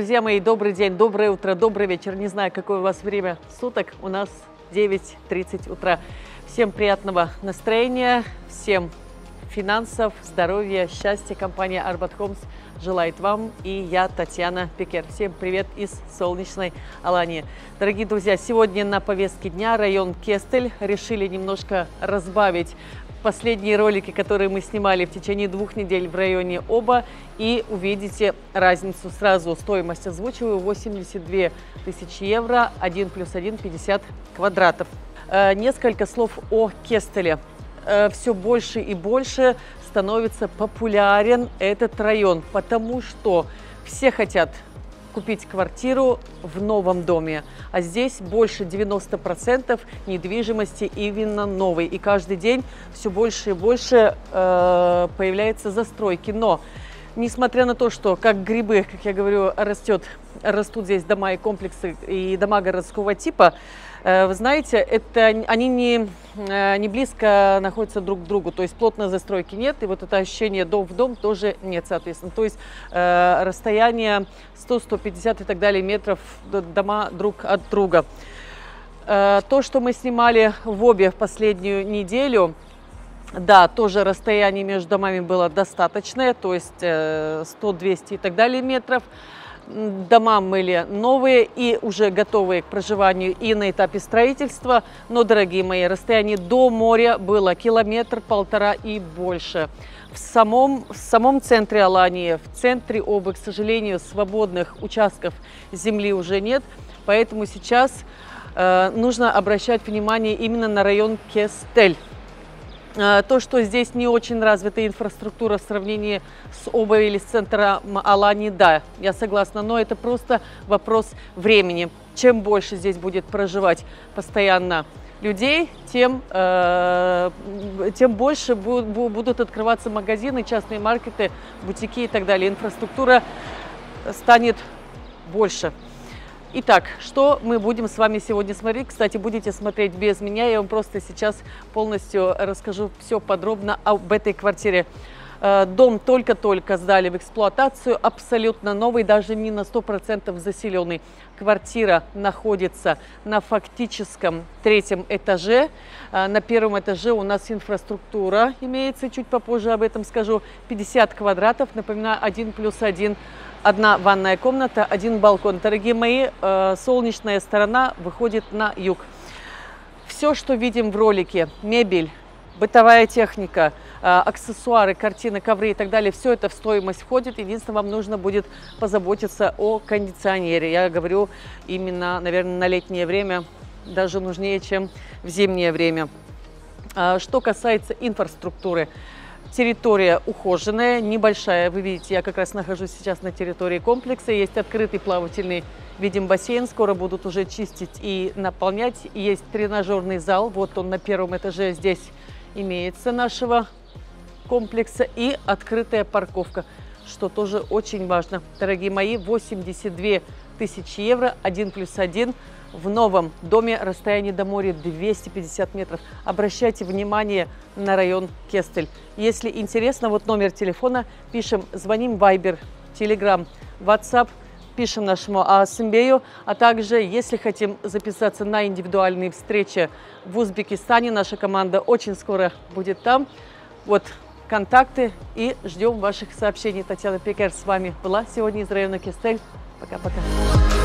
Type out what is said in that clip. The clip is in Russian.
Друзья мои, добрый день, доброе утро, добрый вечер. Не знаю, какое у вас время суток. У нас 9:30 утра. Всем приятного настроения, всем финансов, здоровья, счастья. Компания Arbat Homes желает вам, и я, Татьяна Пекер. Всем привет из солнечной Алании. Дорогие друзья, сегодня на повестке дня район Кестель. Решили немножко разбавить последние ролики, которые мы снимали в течение 2 недель в районе Оба, и увидите разницу сразу. Стоимость озвучиваю 82 тысячи евро, 1+1 50 квадратов. Несколько слов о Кестеле. Все больше и больше становится популярен этот район, потому что все хотят купить квартиру в новом доме. А здесь больше 90% недвижимости именно новой. И каждый день все больше и больше появляется застройки. Но несмотря на то, что как грибы, как я говорю, растут здесь дома и комплексы, и дома городского типа, вы знаете, они не близко находятся друг к другу, то есть плотной застройки нет, и вот это ощущение дом в дом тоже нет, соответственно. То есть расстояние 100-150 и так далее метров дома друг от друга. То, что мы снимали в Обе в последнюю неделю, да, тоже расстояние между домами было достаточное, то есть 100-200 и так далее метров. Дома были новые и уже готовые к проживанию и на этапе строительства. Но, дорогие мои, расстояние до моря было 1-1,5 километра и больше. В самом центре Алании, в центре Обы, к сожалению, свободных участков земли уже нет. Поэтому сейчас нужно обращать внимание именно на район Кестель. То, что здесь не очень развита инфраструктура в сравнении с Обой или с центром Алании, да, я согласна, но это просто вопрос времени. Чем больше здесь будет проживать постоянно людей, тем больше будут открываться магазины, частные маркеты, бутики и так далее. Инфраструктура станет больше. Итак, что мы будем с вами сегодня смотреть? Кстати, будете смотреть без меня, я вам просто сейчас полностью расскажу все подробно об этой квартире. Дом только-только сдали в эксплуатацию, абсолютно новый, даже не на 100% заселенный. Квартира находится на фактическом 3-м этаже. На 1-м этаже у нас инфраструктура имеется, чуть попозже об этом скажу. 50 квадратов, напоминаю, 1+1. 1 ванная комната, 1 балкон. Дорогие мои, солнечная сторона выходит на юг. Все, что видим в ролике, мебель, бытовая техника, аксессуары, картины, ковры и так далее, все это в стоимость входит. Единственное, вам нужно будет позаботиться о кондиционере. Я говорю именно, наверное, на летнее время, даже нужнее, чем в зимнее время. Что касается инфраструктуры. Территория ухоженная, небольшая. Вы видите, я как раз нахожусь сейчас на территории комплекса. Есть открытый плавательный, видим, бассейн. Скоро будут уже чистить и наполнять. Есть тренажерный зал. Вот он на 1-м этаже здесь имеется нашего комплекса. И открытая парковка, что тоже очень важно. Дорогие мои, 82 тысячи евро, 1+1. В новом доме расстояние до моря 250 метров. Обращайте внимание на район Кестель. Если интересно, вот номер телефона, пишем, звоним, Viber, Telegram, WhatsApp, пишем нашему Асымбею. А также, если хотим записаться на индивидуальные встречи в Узбекистане, наша команда очень скоро будет там. Вот контакты, и ждем ваших сообщений. Татьяна Пекер с вами была сегодня из района Кестель. Пока-пока.